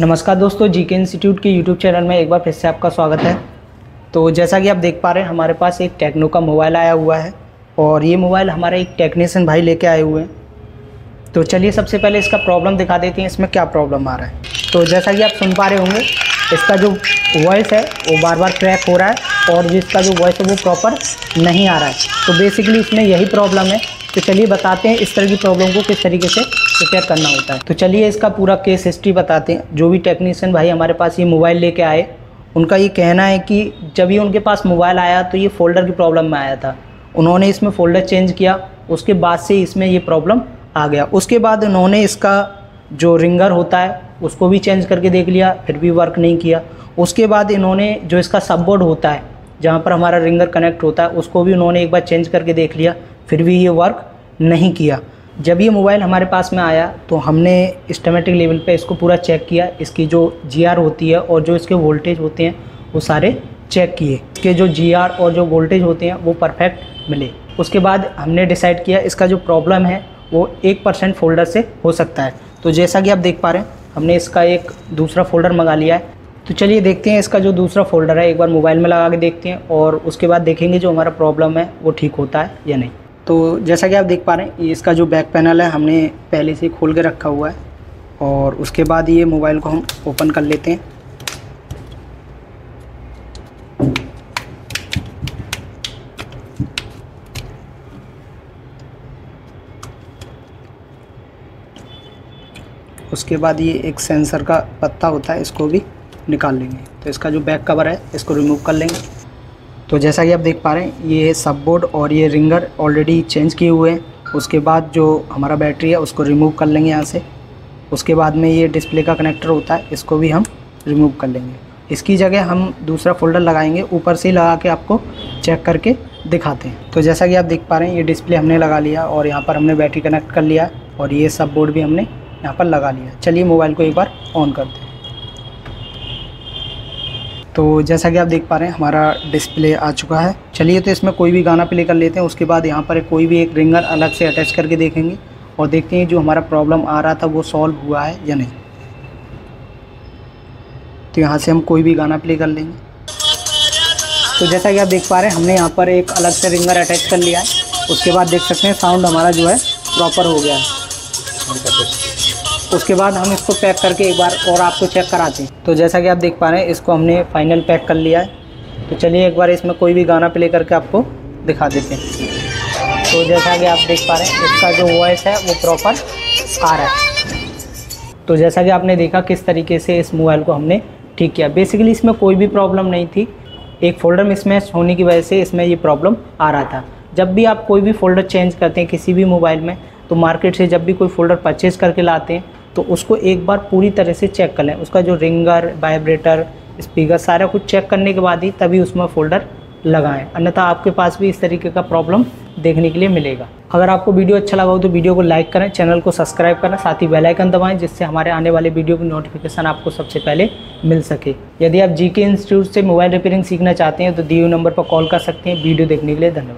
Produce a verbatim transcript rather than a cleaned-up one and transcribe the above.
नमस्कार दोस्तों, GK institute के यूट्यूब चैनल में एक बार फिर से आपका स्वागत है। तो जैसा कि आप देख पा रहे हैं, हमारे पास एक टेक्नो का मोबाइल आया हुआ है और ये मोबाइल हमारा एक टेक्नीशियन भाई लेके आए हुए हैं। तो चलिए सबसे पहले इसका प्रॉब्लम दिखा देते हैं, इसमें क्या प्रॉब्लम आ रहा है। तो जैसा कि आप सुन पा रहे होंगे, इसका जो वॉइस है वो बार बार क्रैक हो रहा है और जिसका जो वॉइस है वो प्रॉपर नहीं आ रहा है। तो बेसिकली इसमें यही प्रॉब्लम है। तो चलिए बताते हैं इस तरह की प्रॉब्लम को किस तरीके से रिपेयर करना होता है। तो चलिए इसका पूरा केस हिस्ट्री बताते हैं। जो भी टेक्नीशियन भाई हमारे पास ये मोबाइल लेके आए, उनका ये कहना है कि जब ये उनके पास मोबाइल आया तो ये फ़ोल्डर की प्रॉब्लम में आया था। उन्होंने इसमें फ़ोल्डर चेंज किया, उसके बाद से इसमें ये प्रॉब्लम आ गया। उसके बाद उन्होंने इसका जो रिंगर होता है उसको भी चेंज करके देख लिया, फिर भी वर्क नहीं किया। उसके बाद इन्होंने जो इसका सबबोर्ड होता है जहाँ पर हमारा रिंगर कनेक्ट होता है, उसको भी उन्होंने एक बार चेंज करके देख लिया, फिर भी ये वर्क नहीं किया। जब ये मोबाइल हमारे पास में आया तो हमने स्टैमेटिक लेवल पे इसको पूरा चेक किया। इसकी जो जीआर होती है और जो इसके वोल्टेज होते हैं वो सारे चेक किए, इसके जो जीआर और जो वोल्टेज होते हैं वो परफेक्ट मिले। उसके बाद हमने डिसाइड किया इसका जो प्रॉब्लम है वो एक परसेंट फ़ोल्डर से हो सकता है। तो जैसा कि आप देख पा रहे हैं, हमने इसका एक दूसरा फ़ोल्डर मंगा लिया है। तो चलिए देखते हैं इसका जो दूसरा फ़ोल्डर है, एक बार मोबाइल में लगा के देखते हैं और उसके बाद देखेंगे जो हमारा प्रॉब्लम है वो ठीक होता है या नहीं। तो जैसा कि आप देख पा रहे हैं, इसका जो बैक पैनल है हमने पहले से खोल के रखा हुआ है और उसके बाद ये मोबाइल को हम ओपन कर लेते हैं। उसके बाद ये एक सेंसर का पत्ता होता है, इसको भी निकाल लेंगे। तो इसका जो बैक कवर है इसको रिमूव कर लेंगे। तो जैसा कि आप देख पा रहे हैं, ये सब बोर्ड और ये रिंगर ऑलरेडी चेंज किए हुए हैं। उसके बाद जो हमारा बैटरी है उसको रिमूव कर लेंगे यहाँ से। उसके बाद में ये डिस्प्ले का कनेक्टर होता है, इसको भी हम रिमूव कर लेंगे। इसकी जगह हम दूसरा फोल्डर लगाएंगे, ऊपर से लगा के आपको चेक करके दिखाते हैं। तो जैसा कि आप देख पा रहे हैं, ये डिस्प्ले हमने लगा लिया और यहाँ पर हमने बैटरी कनेक्ट कर लिया और ये सब बोर्ड भी हमने यहाँ पर लगा लिया। चलिए मोबाइल को एक बार ऑन करते हैं। तो जैसा कि आप देख पा रहे हैं, हमारा डिस्प्ले आ चुका है। चलिए तो इसमें कोई भी गाना प्ले कर लेते हैं। उसके बाद यहाँ पर कोई भी एक रिंगर अलग से अटैच करके देखेंगे और देखते हैं जो हमारा प्रॉब्लम आ रहा था वो सॉल्व हुआ है या नहीं। तो यहाँ से हम कोई भी गाना प्ले कर लेंगे। तो जैसा कि आप देख पा रहे हैं, हमने यहाँ पर एक अलग से रिंगर अटैच कर लिया है। उसके बाद देख सकते हैं साउंड हमारा जो है प्रॉपर हो गया है। उसके बाद हम इसको पैक करके एक बार और आपको चेक कराते हैं। तो जैसा कि आप देख पा रहे हैं, इसको हमने फाइनल पैक कर लिया है। तो चलिए एक बार इसमें कोई भी गाना प्ले करके आपको दिखा देते हैं। तो जैसा कि आप देख पा रहे हैं, इसका जो वॉइस है वो प्रॉपर आ रहा है। तो जैसा कि आपने देखा किस तरीके से इस मोबाइल को हमने ठीक किया। बेसिकली इसमें कोई भी प्रॉब्लम नहीं थी, एक फ़ोल्डर मिसमैच होने की वजह से इसमें ये प्रॉब्लम आ रहा था। जब भी आप कोई भी फ़ोल्डर चेंज करते हैं किसी भी मोबाइल में, तो मार्केट से जब भी कोई फ़ोल्डर परचेज़ करके लाते हैं तो उसको एक बार पूरी तरह से चेक कर लें। उसका जो रिंगर, वाइब्रेटर, स्पीकर, सारा कुछ चेक करने के बाद ही तभी उसमें फ़ोल्डर लगाएं, अन्यथा आपके पास भी इस तरीके का प्रॉब्लम देखने के लिए मिलेगा। अगर आपको वीडियो अच्छा लगा हो तो वीडियो को लाइक करें, चैनल को सब्सक्राइब करें, साथ ही बेल आइकन दबाएं जिससे हमारे आने वाले वीडियो की नोटिफिकेशन आपको सबसे पहले मिल सके। यदि आप जीके इंस्टीट्यूट से मोबाइल रिपेयरिंग सीखना चाहते हैं तो दिए हुए नंबर पर कॉल कर सकते हैं। वीडियो देखने के लिए धन्यवाद।